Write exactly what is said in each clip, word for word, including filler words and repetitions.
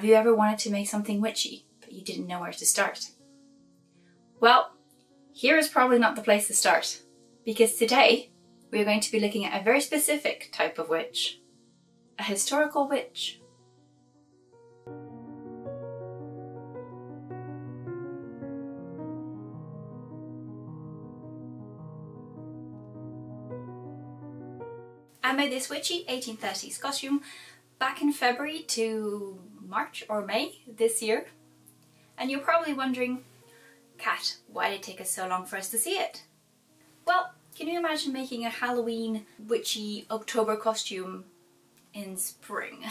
Have you ever wanted to make something witchy, but you didn't know where to start? Well, here is probably not the place to start, because today we are going to be looking at a very specific type of witch, a historical witch. I made this witchy eighteen thirties costume back in February to March or May this year, and you're probably wondering, Kat, why did it take us so long for us to see it? Well, can you imagine making a Halloween witchy October costume in spring?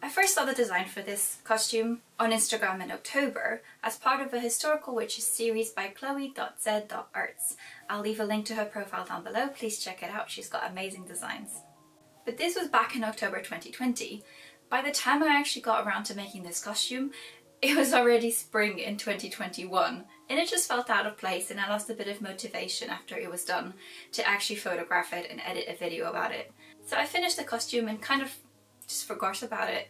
I first saw the design for this costume on Instagram in October as part of a historical witches series by chloe dot z dot arts. I'll leave a link to her profile down below, please check it out, she's got amazing designs. But this was back in October twenty twenty. By the time I actually got around to making this costume, it was already spring in twenty twenty-one, and it just felt out of place, and I lost a bit of motivation after it was done to actually photograph it and edit a video about it. So I finished the costume and kind of just forgot about it.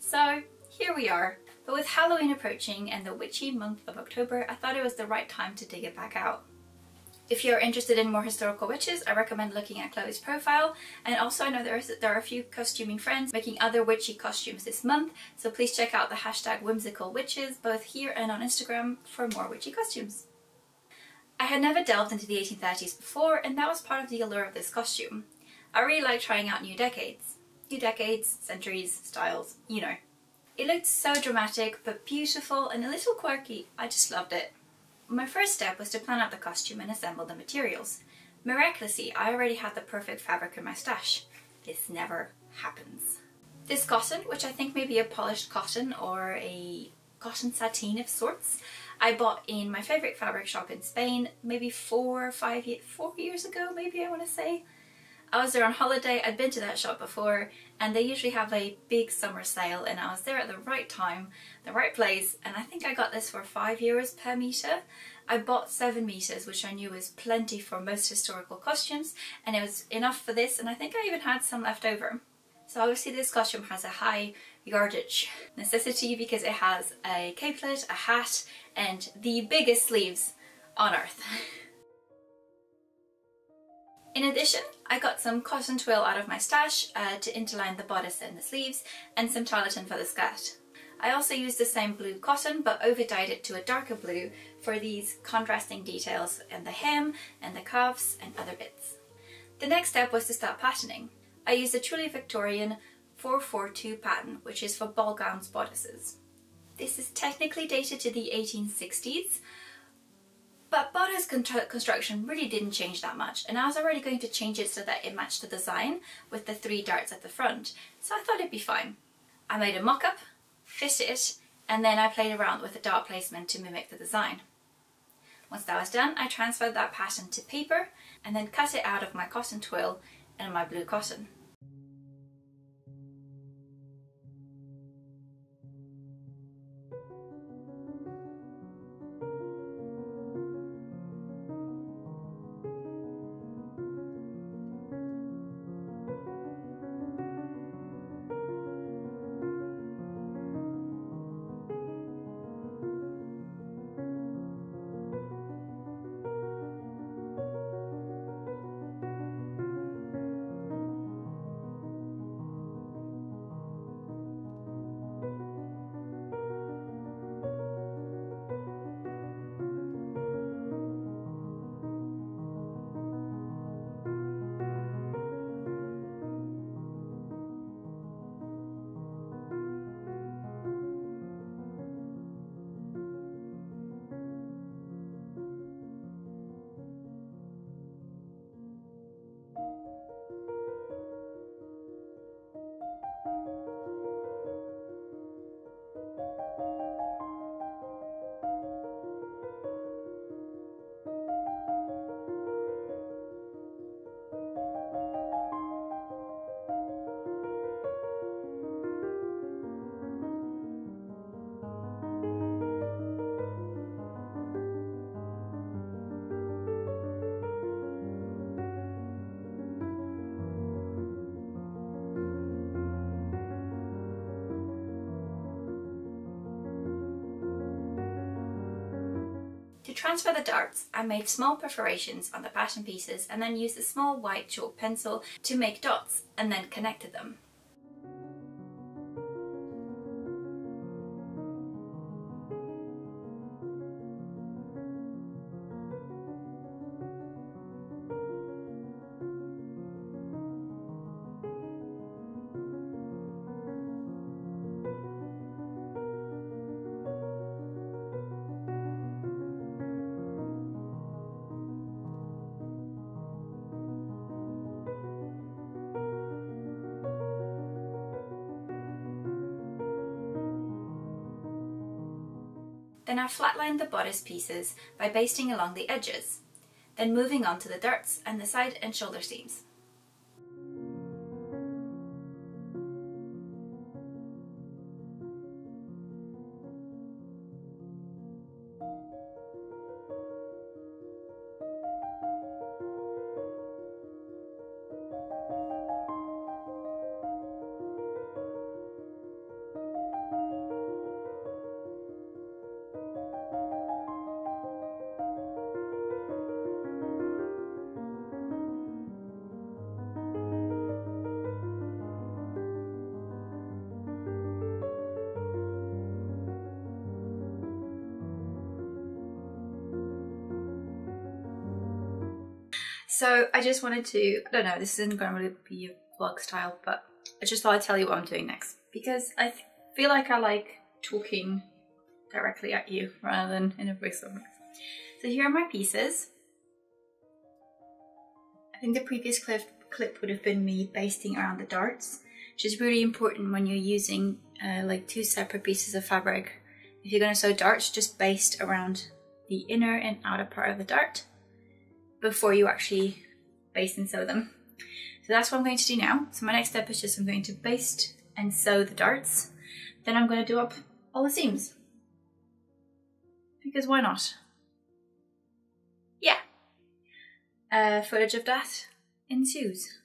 So here we are. But with Halloween approaching and the witchy month of October, I thought it was the right time to dig it back out. If you're interested in more historical witches, I recommend looking at Chloe's profile, and also I know there, is, there are a few costuming friends making other witchy costumes this month, so please check out the hashtag WhimsicalWitches both here and on Instagram for more witchy costumes. I had never delved into the eighteen thirties before, and that was part of the allure of this costume. I really like trying out new decades. New decades, centuries, styles, you know. It looked so dramatic but beautiful and a little quirky, I just loved it. My first step was to plan out the costume and assemble the materials. Miraculously, I already had the perfect fabric in my stash. This never happens. This cotton, which I think may be a polished cotton or a cotton sateen of sorts, I bought in my favourite fabric shop in Spain maybe four or five years, four years ago maybe I want to say. I was there on holiday, I'd been to that shop before, and they usually have a big summer sale, and I was there at the right time, the right place, and I think I got this for five euros per metre. I bought seven metres, which I knew was plenty for most historical costumes, and it was enough for this, and I think I even had some left over. So obviously this costume has a high yardage necessity because it has a capelet, a hat, and the biggest sleeves on earth. In addition, I got some cotton twill out of my stash uh, to interline the bodice and the sleeves, and some tarlatan for the skirt. I also used the same blue cotton but over dyed it to a darker blue for these contrasting details in the hem and the cuffs and other bits. The next step was to start patterning. I used the Truly Victorian four four two pattern, which is for ball gowns bodices. This is technically dated to the eighteen sixties, but bodice construction really didn't change that much, and I was already going to change it so that it matched the design with the three darts at the front, so I thought it'd be fine. I made a mock-up, fitted it, and then I played around with the dart placement to mimic the design. Once that was done, I transferred that pattern to paper and then cut it out of my cotton twill and my blue cotton. transfer the darts, I made small perforations on the pattern pieces and then used a small white chalk pencil to make dots and then connected them. Then I flatlined the bodice pieces by basting along the edges, then moving on to the darts and the side and shoulder seams. So I just wanted to, I don't know, this isn't going to really be a vlog style, but I just thought I'd tell you what I'm doing next. Because I feel like I like talking directly at you rather than in a voice over. So here are my pieces. I think the previous clip, clip would have been me basting around the darts, which is really important when you're using uh, like two separate pieces of fabric. If you're going to sew darts, just baste around the inner and outer part of the dart before you actually baste and sew them. So that's what I'm going to do now. So my next step is just I'm going to baste and sew the darts. Then I'm going to do up all the seams. Because why not? Yeah. Uh, footage of that ensues.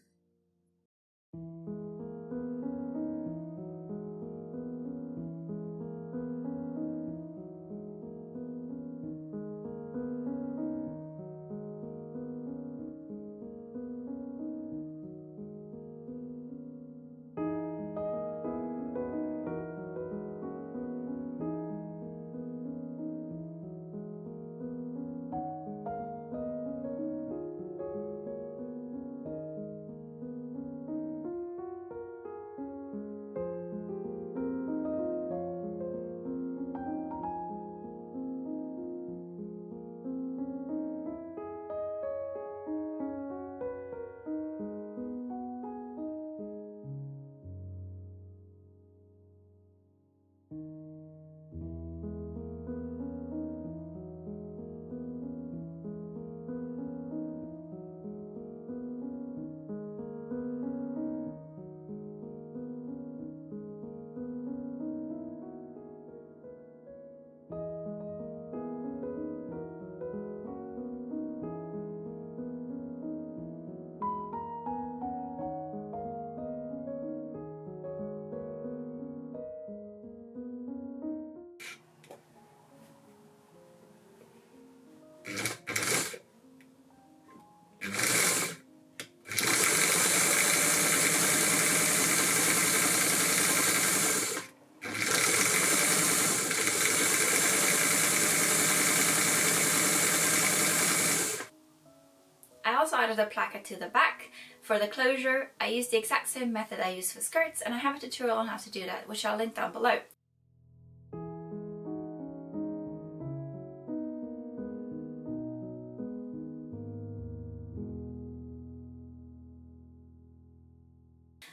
Added a placket to the back for the closure. I used the exact same method I used for skirts, and I have a tutorial on how to do that, which I'll link down below.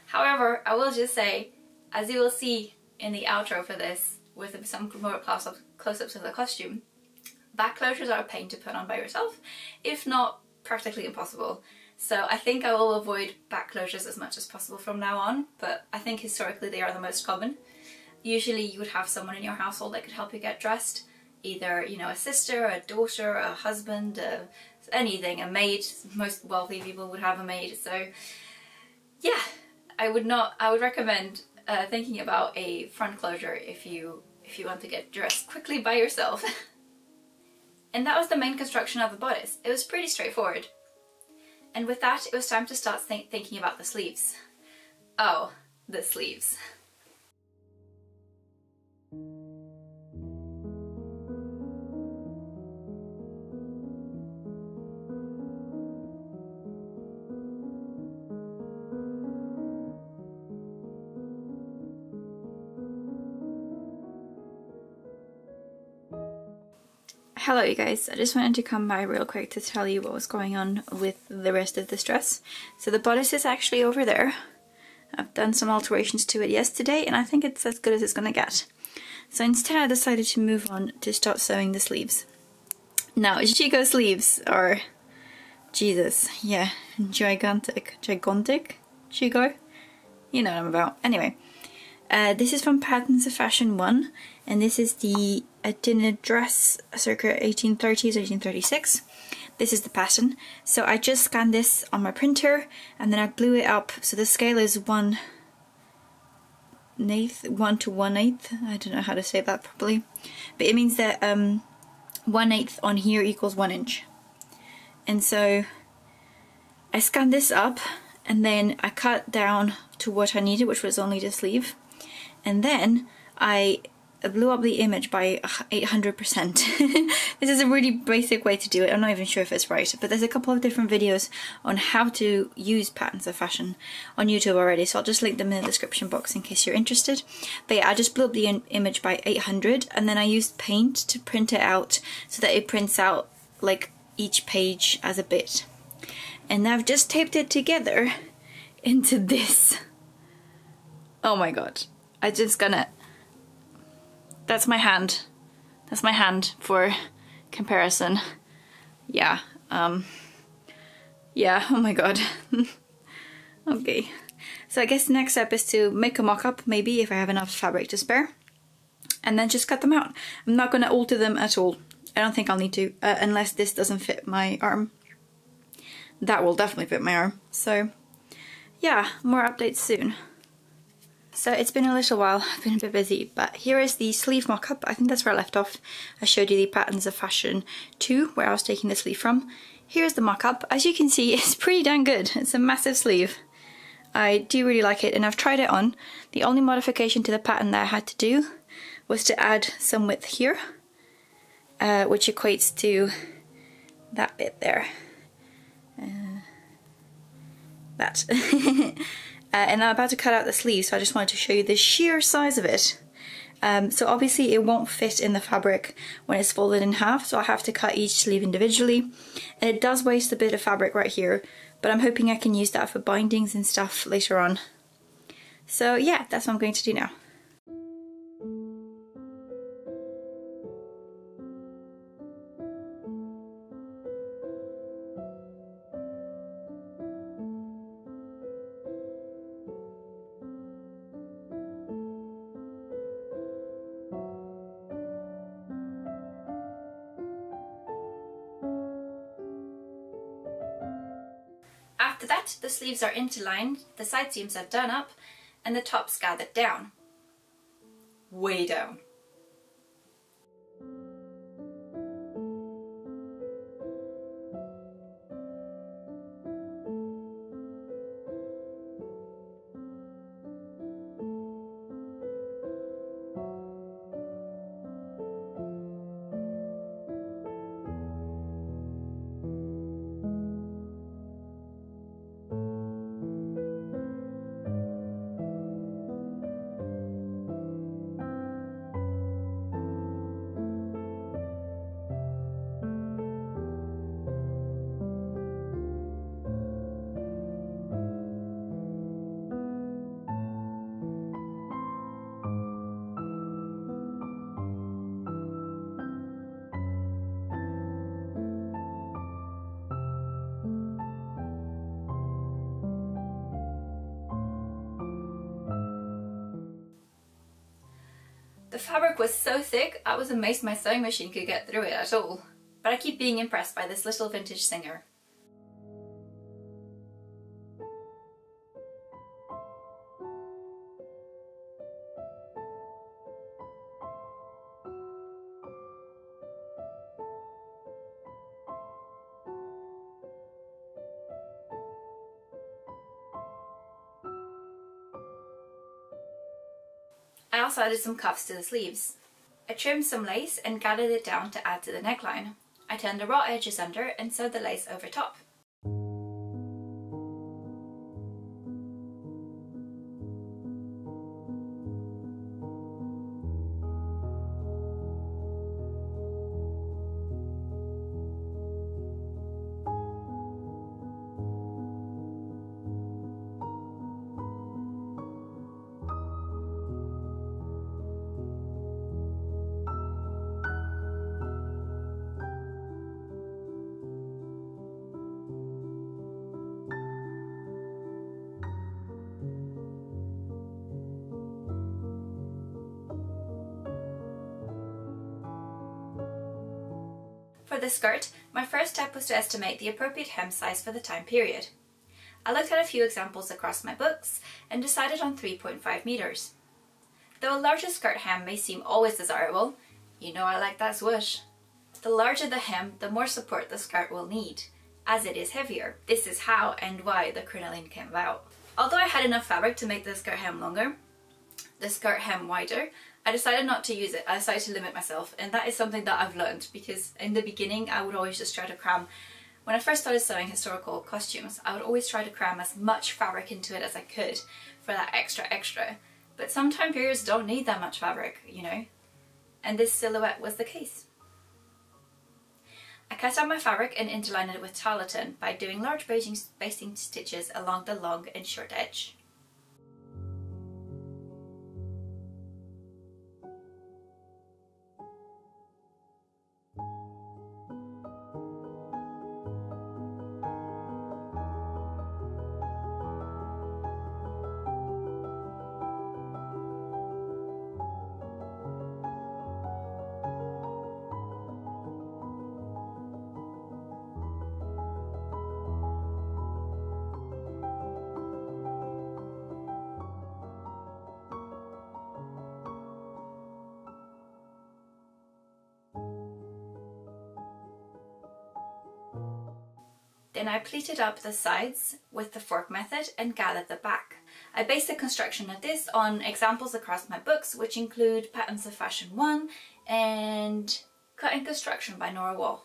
However, I will just say, as you will see in the outro for this, with some more close-ups of the costume, back closures are a pain to put on by yourself, if not practically impossible. So I think I will avoid back closures as much as possible from now on, but I think historically they are the most common. Usually you would have someone in your household that could help you get dressed, either, you know, a sister, a daughter, a husband, uh, anything, a maid. Most wealthy people would have a maid. So yeah, I would not, I would recommend uh, thinking about a front closure if you if you want to get dressed quickly by yourself. And that was the main construction of the bodice. It was pretty straightforward. And with that, it was time to start think thinking about the sleeves. Oh, the sleeves. Hello you guys, I just wanted to come by real quick to tell you what was going on with the rest of this dress. So the bodice is actually over there. I've done some alterations to it yesterday and I think it's as good as it's gonna get. So instead I decided to move on to start sewing the sleeves. Now, Chico sleeves are... Jesus, yeah, gigantic. Gigantic? Chico? You know what I'm about. Anyway, uh, this is from Patterns of Fashion one, and this is the a dinner dress circa eighteen thirties, eighteen thirty-six. This is the pattern. So I just scanned this on my printer and then I blew it up. So the scale is one eighth, one to one eighth. I don't know how to say that properly, but it means that um, one eighth on here equals one inch. And so I scanned this up and then I cut down to what I needed, which was only the sleeve. And then I I blew up the image by eight hundred percent. This is a really basic way to do it. I'm not even sure if it's right, but there's a couple of different videos on how to use Patterns of Fashion on YouTube already, so I'll just link them in the description box in case you're interested. But yeah, I just blew up the image by eight hundred and then I used paint to print it out so that it prints out like each page as a bit. And I've just taped it together into this. Oh my god. I'm just gonna... That's my hand. That's my hand for comparison. Yeah. Um, yeah. Oh my god. Okay. So I guess the next step is to make a mock-up, maybe, if I have enough fabric to spare. And then just cut them out. I'm not going to alter them at all. I don't think I'll need to, uh, unless this doesn't fit my arm. That will definitely fit my arm. So, yeah. More updates soon. So it's been a little while, I've been a bit busy, but here is the sleeve mock-up. I think that's where I left off. I showed you the Patterns of Fashion two, where I was taking the sleeve from. Here's the mock-up. As you can see, it's pretty dang good. It's a massive sleeve. I do really like it, and I've tried it on. The only modification to the pattern that I had to do was to add some width here, uh, which equates to that bit there. Uh, that. Uh, and I'm about to cut out the sleeve, so I just wanted to show you the sheer size of it. Um, so obviously it won't fit in the fabric when it's folded in half, so I have to cut each sleeve individually. And it does waste a bit of fabric right here, but I'm hoping I can use that for bindings and stuff later on. So yeah, that's what I'm going to do now. After that, the sleeves are interlined, the side seams are done up, and the tops gathered down. Way down. The fabric was so thick, I was amazed my sewing machine could get through it at all. But I keep being impressed by this little vintage singer. I also added some cuffs to the sleeves. I trimmed some lace and gathered it down to add to the neckline. I turned the raw edges under and sewed the lace over top. For the skirt, my first step was to estimate the appropriate hem size for the time period. I looked at a few examples across my books and decided on three point five meters. Though a larger skirt hem may seem always desirable, you know I like that swoosh. The larger the hem, the more support the skirt will need, as it is heavier. This is how and why the crinoline came about. Although I had enough fabric to make the skirt hem longer, the skirt hem wider, I decided not to use it. I decided to limit myself, and that is something that I've learned, because in the beginning I would always just try to cram, when I first started sewing historical costumes, I would always try to cram as much fabric into it as I could for that extra extra, but some time periods don't need that much fabric, you know, and this silhouette was the case. I cut out my fabric and interlined it with tarlatan by doing large basting stitches along the long and short edge. Then I pleated up the sides with the fork method and gathered the back. I based the construction of this on examples across my books, which include Patterns of Fashion one and Cut and Construction by Nora Wall.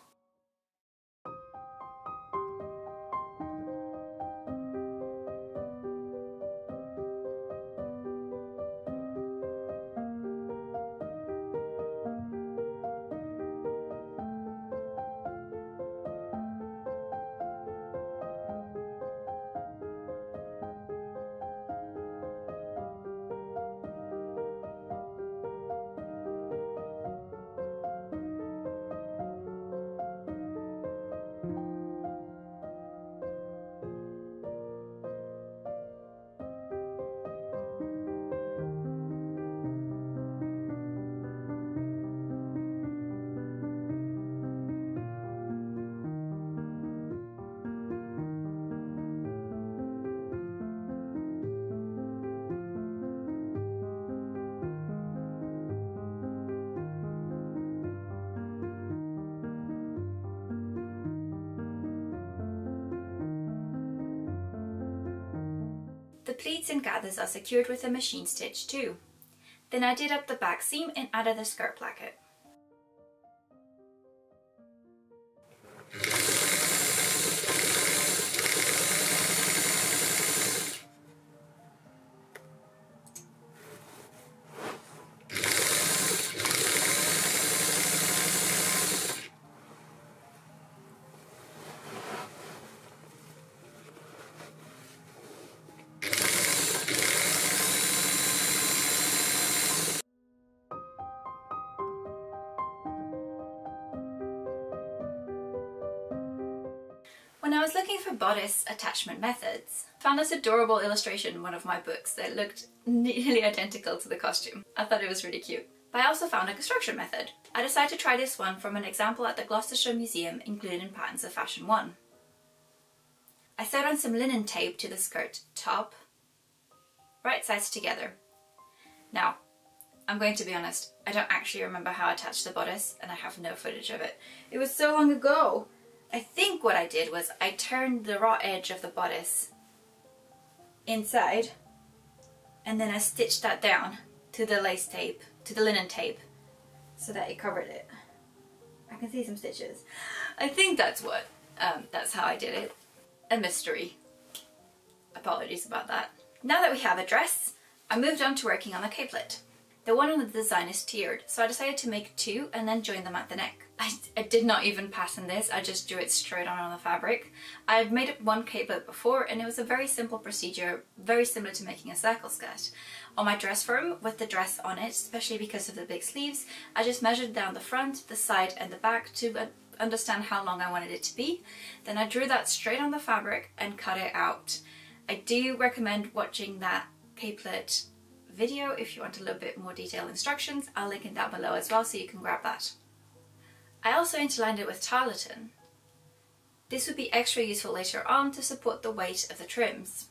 The pleats and gathers are secured with a machine stitch too. Then I did up the back seam and added the skirt placket. When I was looking for bodice attachment methods, I found this adorable illustration in one of my books that looked nearly identical to the costume. I thought it was really cute. But I also found a construction method. I decided to try this one from an example at the Gloucestershire Museum included in Patterns of Fashion one. I sewed on some linen tape to the skirt top, right sides together. Now, I'm going to be honest, I don't actually remember how I attached the bodice, and I have no footage of it. It was so long ago! I think what I did was I turned the raw edge of the bodice inside and then I stitched that down to the lace tape, to the linen tape, so that it covered it. I can see some stitches. I think that's what, um, that's how I did it. A mystery. Apologies about that. Now that we have a dress, I moved on to working on the capelet. The one on the design is tiered, so I decided to make two and then join them at the neck. I, I did not even pattern this, I just drew it straight on on the fabric. I had made up one capelet before and it was a very simple procedure, very similar to making a circle skirt. On my dress form, with the dress on it, especially because of the big sleeves, I just measured down the front, the side and the back to understand how long I wanted it to be. Then I drew that straight on the fabric and cut it out. I do recommend watching that capelet video if you want a little bit more detailed instructions. I'll link it down below as well so you can grab that. I also interlined it with tarlatan. This would be extra useful later on to support the weight of the trims.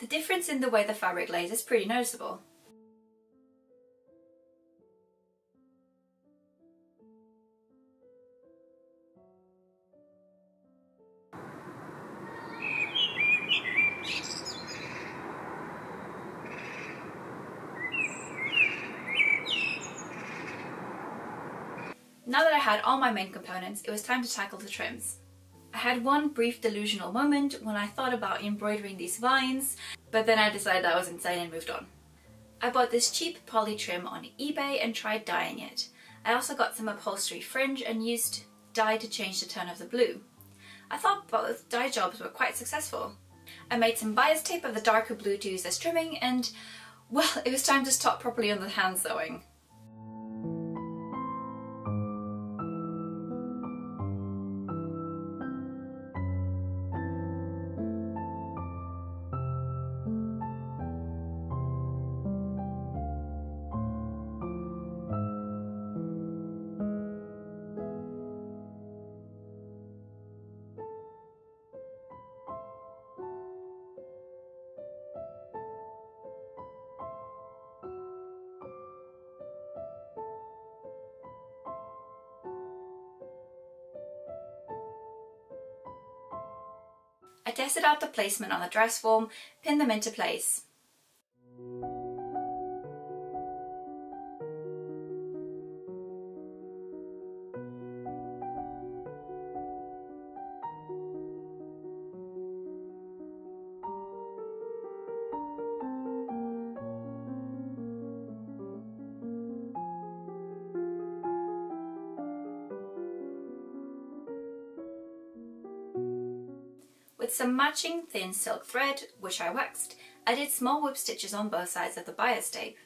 The difference in the way the fabric lays is pretty noticeable. Now that I had all my main components, it was time to tackle the trims. I had one brief delusional moment when I thought about embroidering these vines, but then I decided that was insane and moved on. I bought this cheap poly trim on eBay and tried dyeing it. I also got some upholstery fringe and used dye to change the tone of the blue. I thought both dye jobs were quite successful. I made some bias tape of the darker blue to use as trimming and, well, it was time to start properly on the hand sewing. I tested out the placement on the dress form, pinned them into place. With some matching thin silk thread, which I waxed, I did small whip stitches on both sides of the bias tape.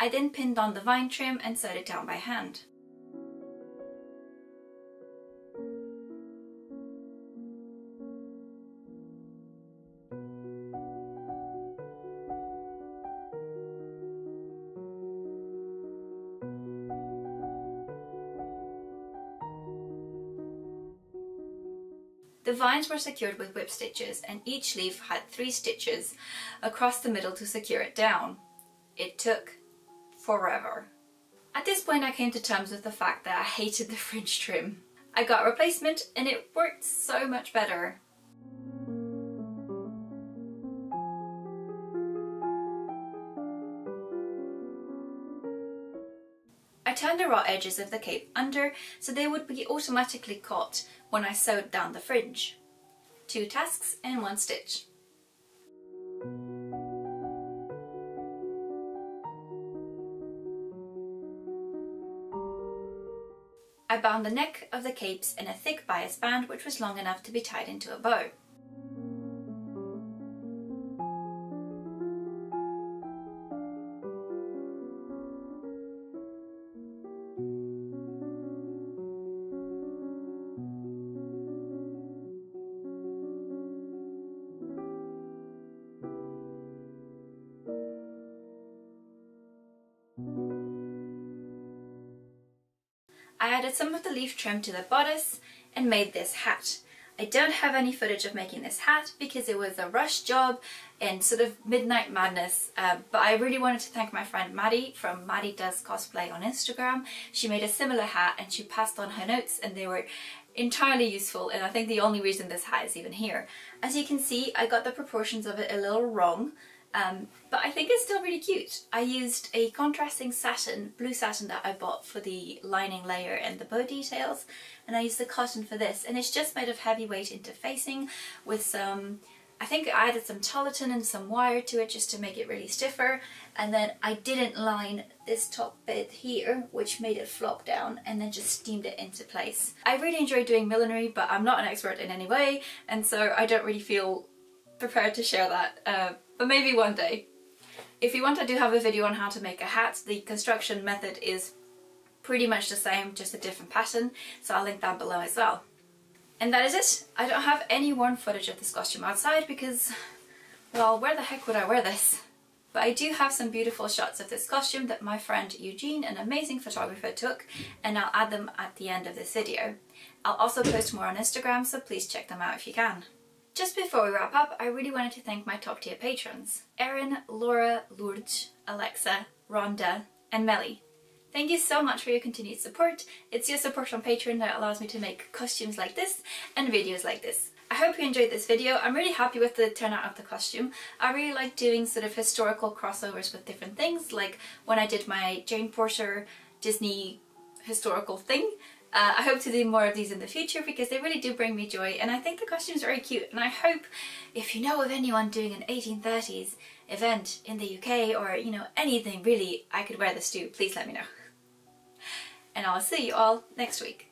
I then pinned on the vine trim and sewed it down by hand. The vines were secured with whip stitches and each leaf had three stitches across the middle to secure it down. It took forever. At this point I came to terms with the fact that I hated the fringe trim. I got a replacement and it worked so much better. I turned the raw edges of the cape under so they would be automatically caught when I sewed down the fringe. Two tasks and one stitch. I bound the neck of the capes in a thick bias band which was long enough to be tied into a bow. I added some of the leaf trim to the bodice and made this hat. I don't have any footage of making this hat because it was a rush job and sort of midnight madness, uh, but I really wanted to thank my friend Maddie from Maddie Does Cosplay on Instagram. She made a similar hat and she passed on her notes and they were entirely useful, and I think the only reason this hat is even here. As you can see, I got the proportions of it a little wrong. Um, but I think it's still really cute. I used a contrasting satin, blue satin that I bought for the lining layer and the bow details, and I used the cotton for this, and it's just made of heavy weight interfacing with some, I think I added some tarlatan and some wire to it just to make it really stiffer, and then I didn't line this top bit here, which made it flop down, and then just steamed it into place. I really enjoy doing millinery, but I'm not an expert in any way, and so I don't really feel prepared to share that. Uh, But maybe one day. If you want, I do have a video on how to make a hat. The construction method is pretty much the same, just a different pattern, so I'll link that below as well. And that is it. I don't have any worn footage of this costume outside because, well, where the heck would I wear this? But I do have some beautiful shots of this costume that my friend Eugene, an amazing photographer, took, and I'll add them at the end of this video. I'll also post more on Instagram, so please check them out if you can. Just before we wrap up, I really wanted to thank my top tier patrons. Erin, Laura, Lourdes, Alexa, Rhonda and Melly. Thank you so much for your continued support. It's your support on Patreon that allows me to make costumes like this and videos like this. I hope you enjoyed this video. I'm really happy with the turnout of the costume. I really like doing sort of historical crossovers with different things, like when I did my Jane Porter Disney historical thing. Uh, I hope to do more of these in the future because they really do bring me joy, and I think the costumes are very cute, and I hope if you know of anyone doing an eighteen thirties event in the U K, or you know, anything really, I could wear this too, please let me know. And I'll see you all next week.